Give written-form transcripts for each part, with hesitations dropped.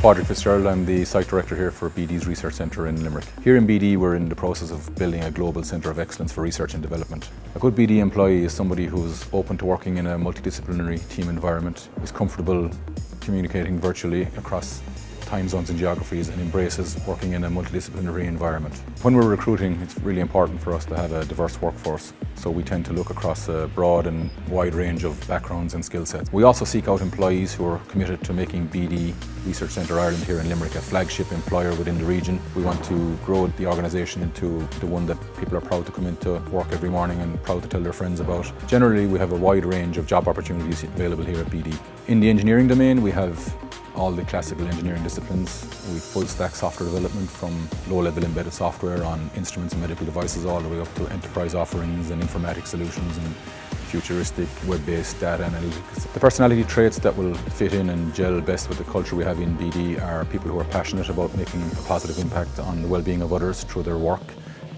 Padraig FitzGerald, I'm the Site Director here for BD's Research Centre in Limerick. Here in BD we're in the process of building a global centre of excellence for research and development. A good BD employee is somebody who's open to working in a multidisciplinary team environment, is comfortable communicating virtually across time zones and geographies, and embraces working in a multidisciplinary environment. When we're recruiting, it's really important for us to have a diverse workforce, so we tend to look across a broad and wide range of backgrounds and skill sets. We also seek out employees who are committed to making BD Research Centre Ireland here in Limerick a flagship employer within the region. We want to grow the organisation into the one that people are proud to come into work every morning and proud to tell their friends about. Generally, we have a wide range of job opportunities available here at BD. In the engineering domain, we have all the classical engineering disciplines. We full-stack software development from low-level embedded software on instruments and medical devices all the way up to enterprise offerings and informatics solutions and futuristic web-based data analytics. The personality traits that will fit in and gel best with the culture we have in BD are people who are passionate about making a positive impact on the well-being of others through their work,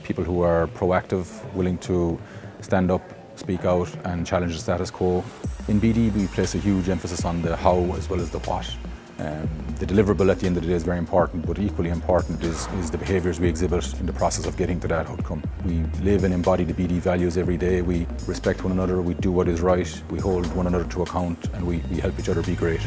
people who are proactive, willing to stand up, speak out and challenge the status quo. In BD we place a huge emphasis on the how as well as the what. The deliverable at the end of the day is very important, but equally important is the behaviours we exhibit in the process of getting to that outcome. We live and embody the BD values every day. We respect one another, we do what is right, we hold one another to account, and we help each other be great.